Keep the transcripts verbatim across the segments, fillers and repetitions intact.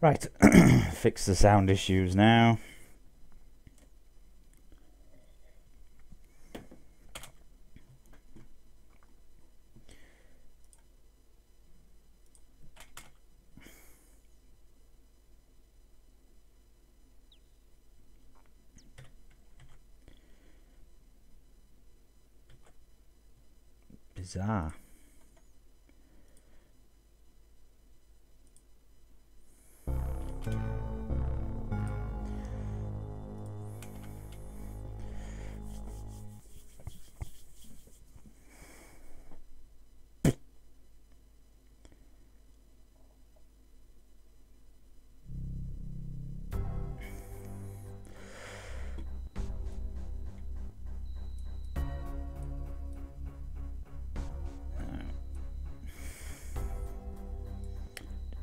Right, fix the sound issues now. Bizarre.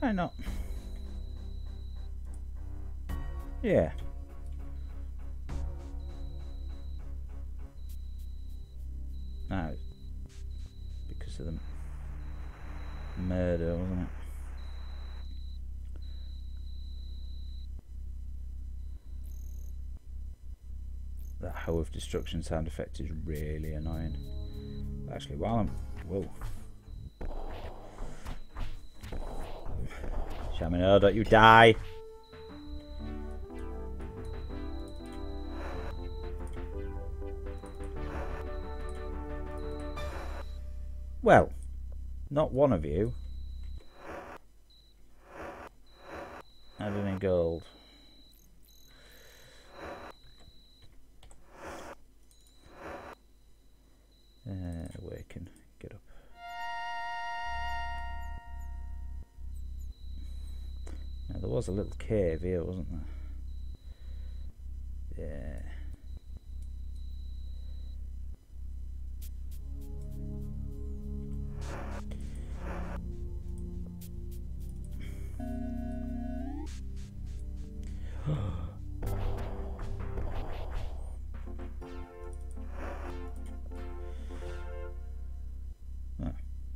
Why not? Yeah. No. Because of the murder, wasn't it? That Hoe of Destruction sound effect is really annoying. Actually, while I'm... Whoa. Shamino, don't you die! Well, not one of you. Had any gold. Uh, we can get up. There was a little cave here, wasn't there? Yeah. Oh,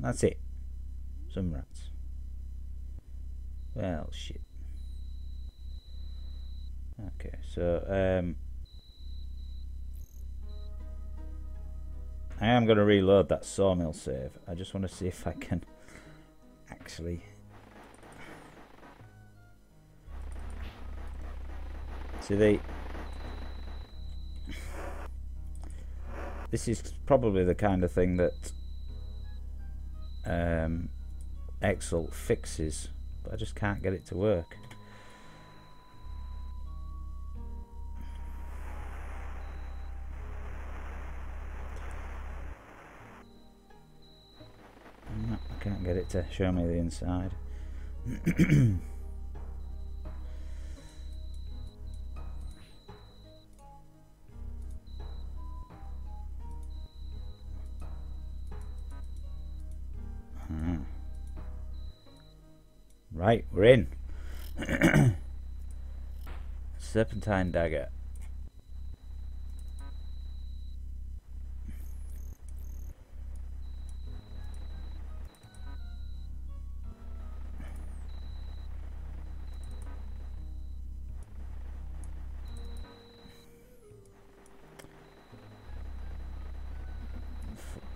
that's it. Some rats. Well, shit. Okay, so um, I am going to reload that sawmill save. I just want to see if I can actually see the. This is probably the kind of thing that um, Excel fixes, but I just can't get it to work. Can't get it to show me the inside. Ah. Right, we're in. Serpentine Dagger.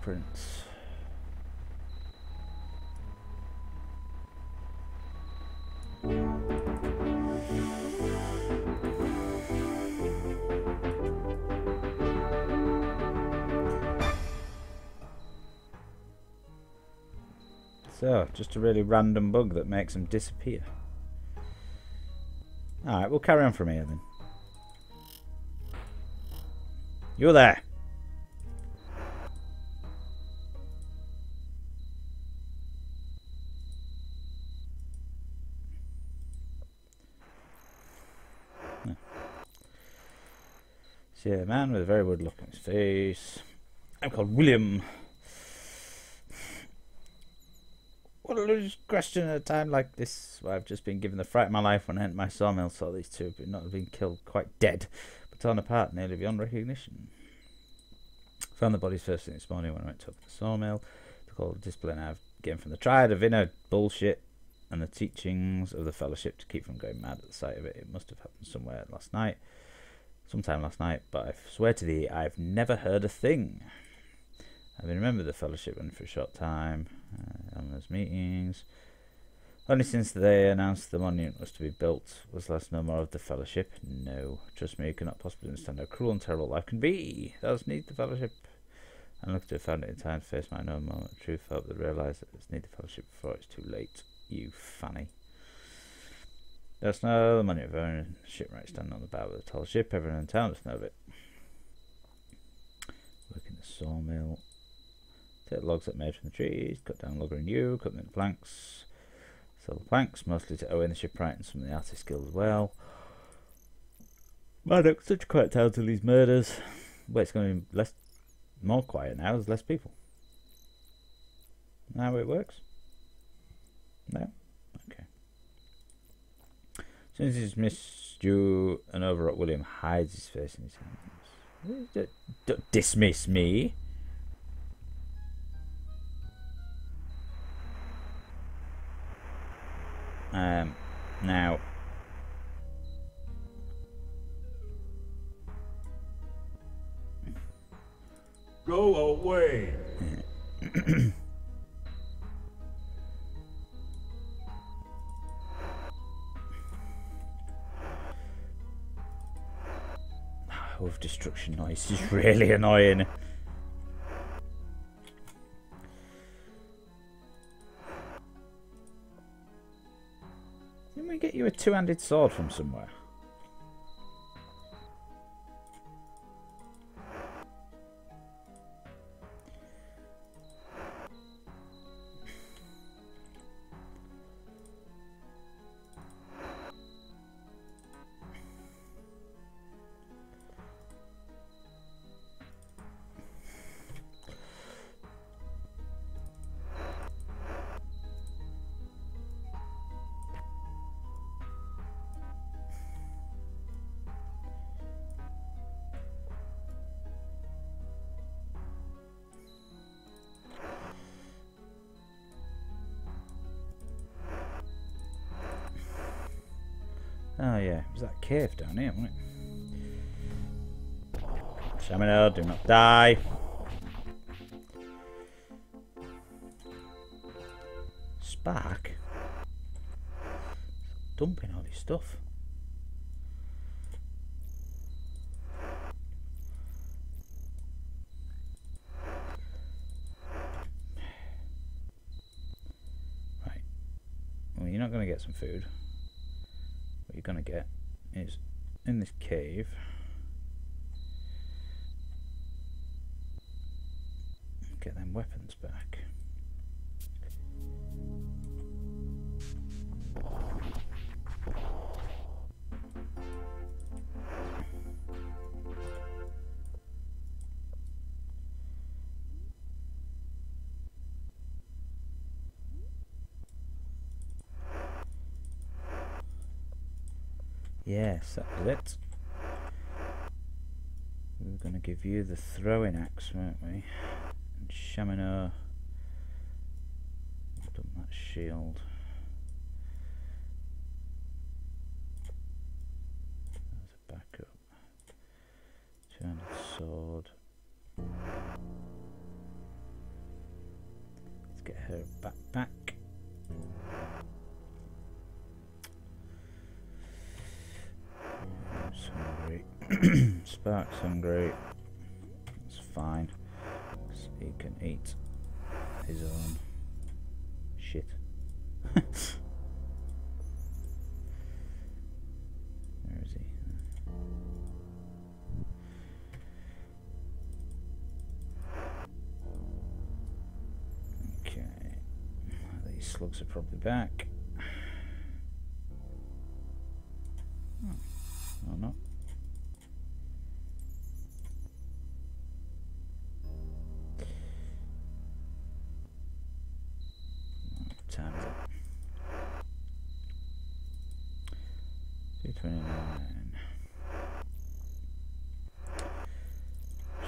Prints. So, just a really random bug that makes them disappear. Alright, we'll carry on from here then. You're there! See a man with a very weird look on his face. I'm called William. What a loose question at a time like this. Well, I've just been given the fright of my life when I entered my sawmill. Saw these two, but not have been killed, quite dead, but torn apart, nearly beyond recognition. Found the bodies first thing this morning when I went to the sawmill. Took all the discipline I've gained from the triad of inner bullshit and the teachings of the fellowship to keep from going mad at the sight of it. It must have happened somewhere last night, sometime last night, but I swear to thee, I've never heard a thing. I've been remembered the fellowship and for a short time uh, on those meetings. Only since they announced the monument was to be built was less no more of the fellowship. No, trust me, you cannot possibly understand how cruel and terrible life can be. Those need the fellowship. And lucky to have found it in time to face my own moment of truth. I hope they realise that it's need the fellowship before it's too late. You fanny. There's no the monument of own shipwright standing on the bow of the tall ship. Everyone in town does know of it. Work in the sawmill. Take the logs that made from the trees. Cut down logger and you. Cut them into planks. Sell the planks, mostly to Owen the shipwright and some of the artist guild as well. Minoc, such a quiet town till these murders. Well, it's going to be less, more quiet now. There's less people. Now it works. No? Okay. As soon as he's missed you, an overwrought William hides his face in his hands. Don't, don't dismiss me. Um, now, go away. Oh, of destruction noise is really annoying. Get you a two-handed sword from somewhere. Oh yeah, it was that cave down here, wasn't it? Shamanelle, do not die. Spark? Dumping all his stuff. Right. Well, you're not going to get some food. What you're gonna get is in this cave. Get them weapons back. Yes, that was it. We were going to give you the throwing axe, weren't we? And Shamino. Dump that shield. That's a backup. Two-handed sword. Let's get her backpack. Spark's hungry. That's fine. Cause he can eat his own shit. Where is he? Okay. These slugs are probably back. Oh, or not.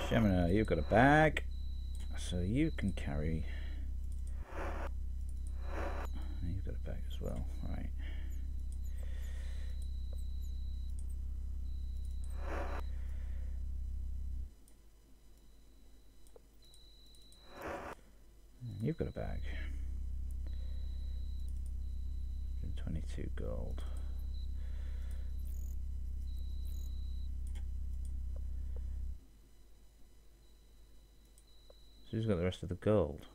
Shamino, you've got a bag, so you can carry. You've got a bag as well, right? You've got a bag. Twenty-two gold. So who's got the rest of the gold?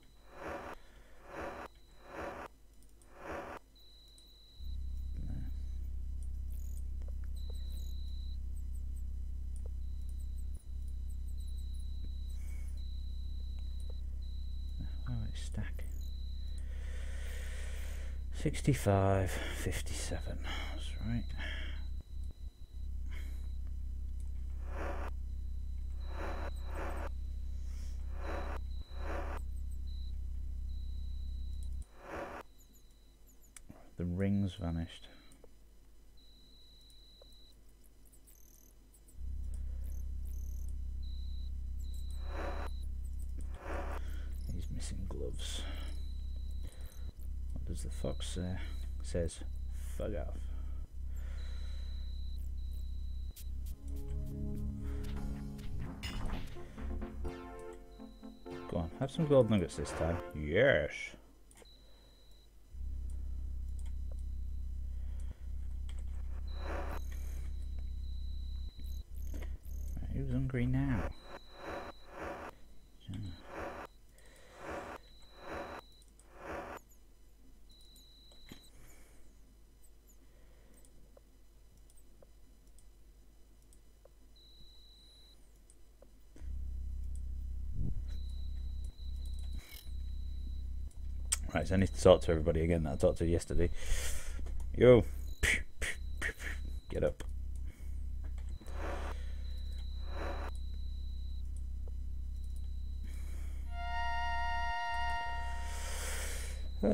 Sixty-five, fifty-seven. That's right. The rings vanished. He's missing gloves. As the fox uh, says, fuck off. Go on, have some gold nuggets this time. Yes. Right, who's hungry now? I need to talk to everybody again that I talked to yesterday. Yo, get up. Uh,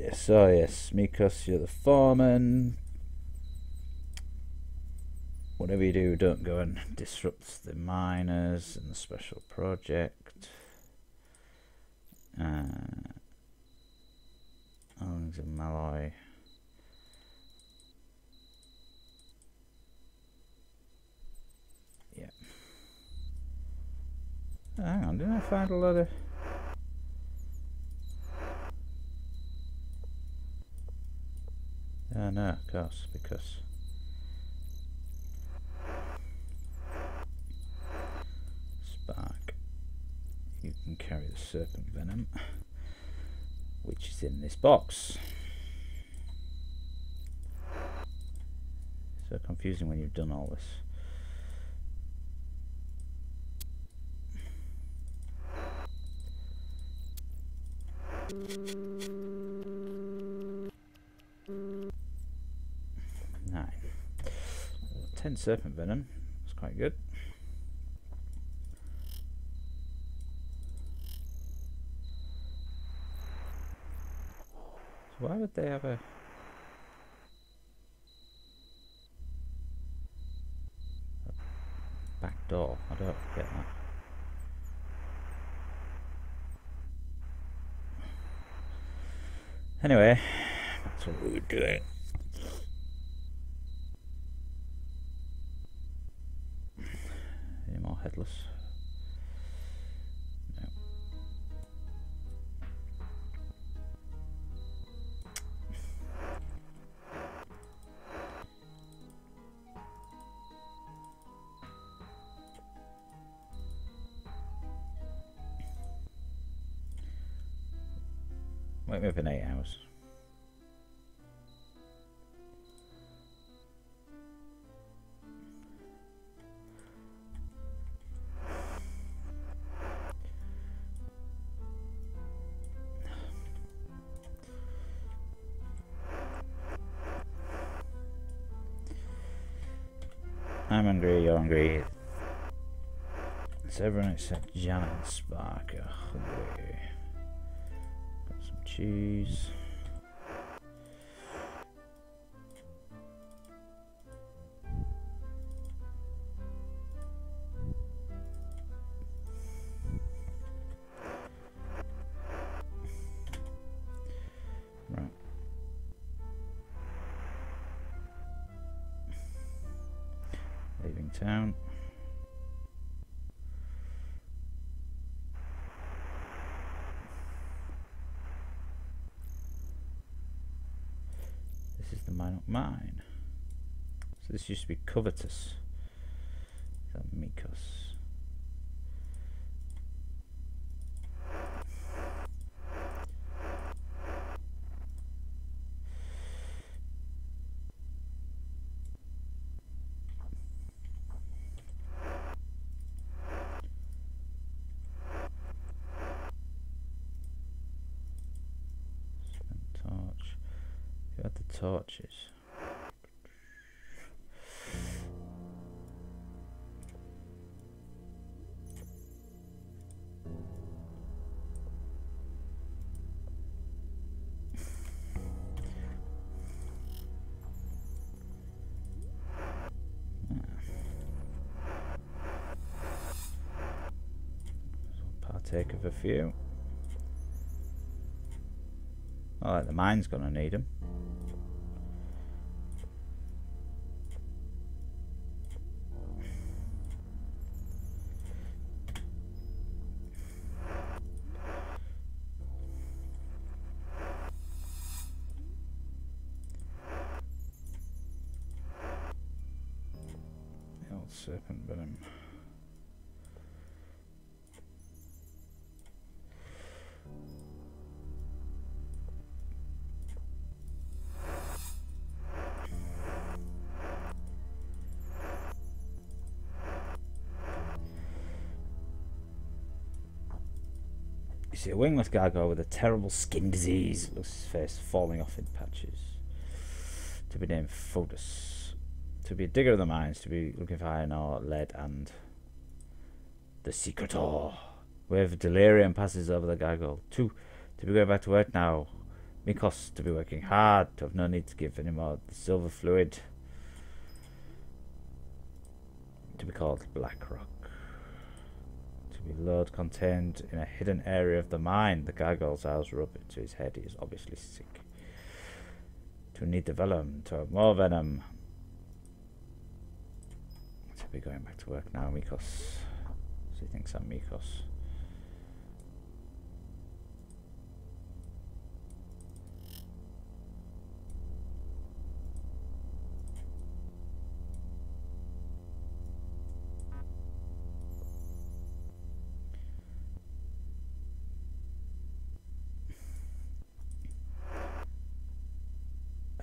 yes, oh yes, Mikos, you're the foreman. Whatever you do, don't go and disrupt the miners and the special project. Uh, Owings and Malloy. Yeah. Oh, hang on, didn't I find a lot of... Oh no, of course, because... Spark. You can carry the serpent venom, which is in this box. So confusing when you've done all this. Nine. Ten serpent venom. That's quite good. Why would they have a... a back door? I don't get that. Anyway, that's what we were doing. Any more headless? Won't move in eight hours. I'm hungry, you're hungry. It's everyone except Janet and Spark are hungry. Cheese. town. This is the Minoc mine. So this used to be Covetous. Is that Mikos? Torches. Partake of a few. All right, the mine's gonna need them. Serpent venom. You see a wingless gargoyle with a terrible skin disease. Looks his face falling off in patches. To be named Covetous. To be a digger of the mines, to be looking for iron ore, lead, and the secret ore. Wave delirium passes over the gargoyle. Two, to be going back to work now. Mikos, to be working hard, to have no need to give any more the silver fluid. To be called Blackrock. To be load contained in a hidden area of the mine. The gargoyle's eyes are up into his head. He is obviously sick. To need the venom, to have more venom. We're going back to work now, Mikos. She thinks I'm Mikos.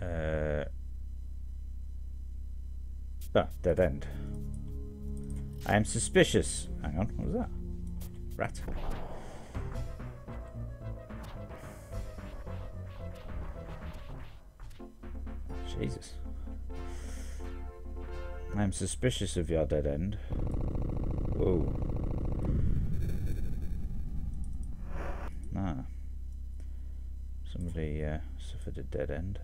Uh, ah, dead end. I am suspicious. Hang on, what was that? Rat. Jesus. I am suspicious of your dead end. Whoa. Ah. Somebody uh, suffered a dead end.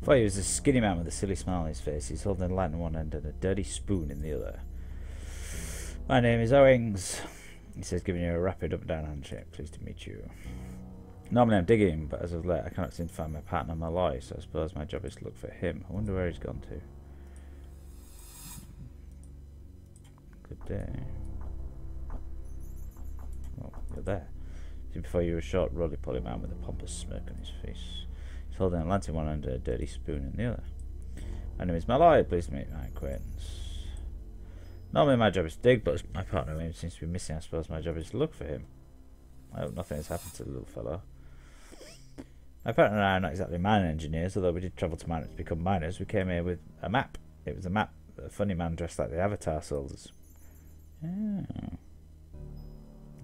Before he was a skinny man with a silly smile on his face. He's holding a light in one end and a dirty spoon in the other. My name is Owings, he says, giving you a rapid up and down handshake. Pleased to meet you. Normally I'm digging him, but as of late I cannot seem to find my partner Malloy, so I suppose my job is to look for him. I wonder where he's gone to. Good day. Oh, you're there. See, before you were a short, roly-poly man with a pompous smirk on his face. He's holding a lantern one hand and a dirty spoon in the other. My name is Malloy, pleased to meet my acquaintance. Normally my job is to dig, but my partner William seems to be missing. I suppose my job is to look for him. I hope nothing has happened to the little fellow. My partner and I are not exactly mine engineers, although we did travel to Minoc to become miners. We came here with a map. It was a map that a funny man dressed like the Avatar sold us. Oh.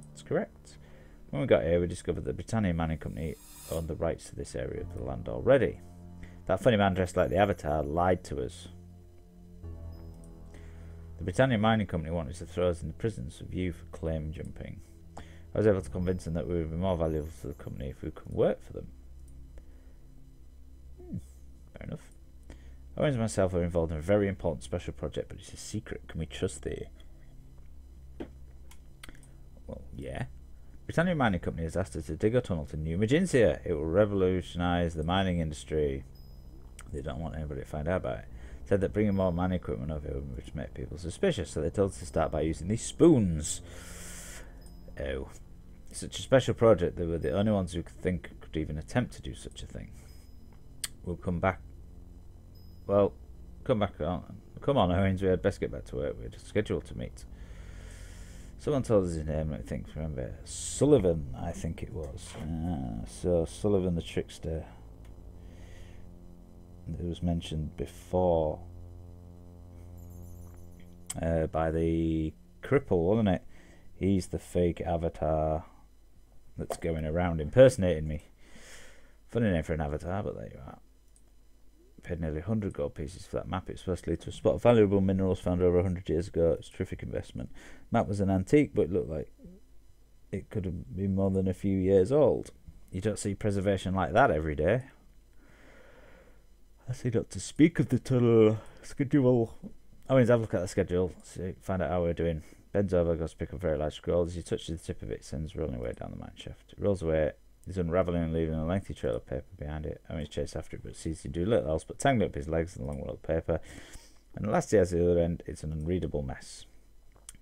That's correct. When we got here, we discovered that the Britannia Mining Company owned the rights to this area of the land already. That funny man dressed like the Avatar lied to us. The Britannia Mining Company wanted to throw us in the prisons with you for claim jumping. I was able to convince them that we would be more valuable to the company if we could work for them. Owens and myself are involved in a very important special project, but it's a secret. Can we trust thee? Well, yeah. Britannia Mining Company has asked us to dig a tunnel to New Magincia. It will revolutionise the mining industry. They don't want anybody to find out about it. Said that bringing more mining equipment over here would make people suspicious, so they told us to start by using these spoons. Oh. Such a special project, they were the only ones who could think could even attempt to do such a thing. We'll come back. Well, come back on. Come on, Owens, we had best get back to work. We're scheduled to meet. Someone told us his name, I think, remember. Sullivan, I think it was. Ah, so, Sullivan the Trickster. It was mentioned before uh, by the cripple, wasn't it? He's the fake avatar that's going around impersonating me. Funny name for an avatar, but there you are. Paid nearly one hundred gold pieces for that map. It's supposed to lead to a spot of valuable minerals found over one hundred years ago. It's a terrific investment. The map was an antique, but it looked like it could have been more than a few years old. You don't see preservation like that every day. I see not to speak of the tunnel schedule. I mean, have a look at the schedule. See, find out how we're doing. Bends over, goes to pick up very large scrolls. As he touches the tip of it, it sends rolling away down the mine shaft. It rolls away. He's unravelling and leaving a lengthy trail of paper behind it. Owen's chased after it, but sees to do little else but tangle up his legs in the long roll of paper. And at last he has the other end. It's an unreadable mess.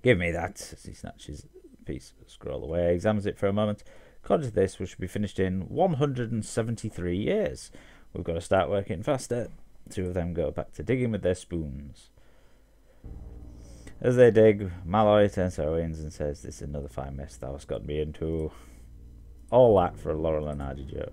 Give me that, as he snatches a piece of scroll away, examines it for a moment. According to this, which should be finished in one hundred seventy-three years. We've got to start working faster. Two of them go back to digging with their spoons. As they dig, Malloy turns to Owens and says, "This is another fine mess thou hast got me into." All that for a Laurel and Hardy joke.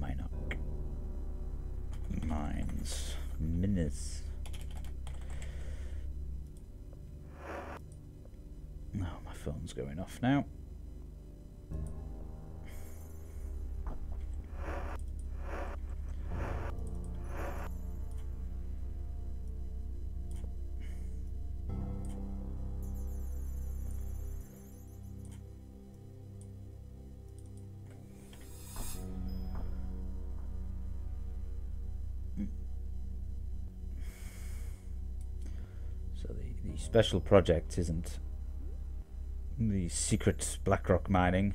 Minoc. Mines. Minutes. Oh, my phone's going off now. Special project isn't the secret Blackrock mining.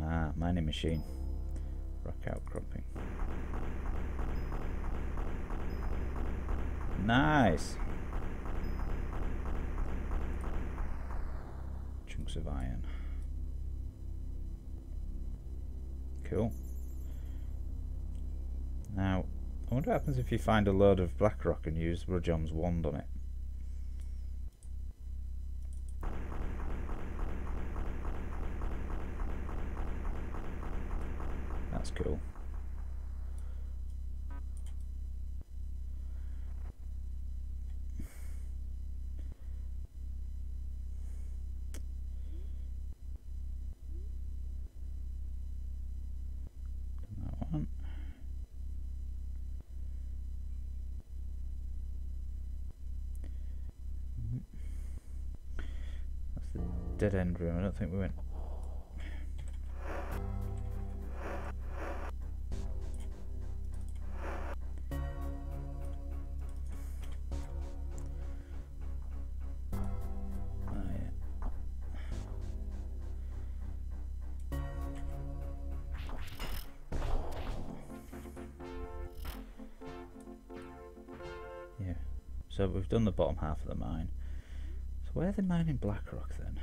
Ah, mining machine. Rock outcropping. Nice! Chunks of iron. Cool. Now, I wonder what happens if you find a load of Blackrock and use Rujom's wand on it. That's cool. Dead end room, I don't think we went. Oh, yeah. Yeah, so we've done the bottom half of the mine. So where are they mining Blackrock then?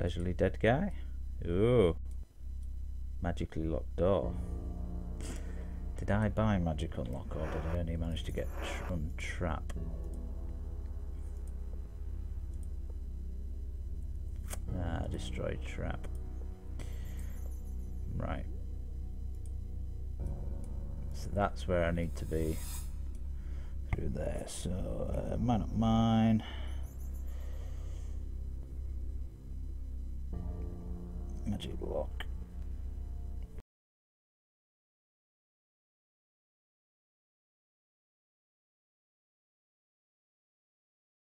Leisurely dead guy. Ooh. Magically locked door. Did I buy magic unlock or did I only manage to get untrap? destroy trap. Right. So that's where I need to be. Through there. So, uh, mine up mine. Magic lock.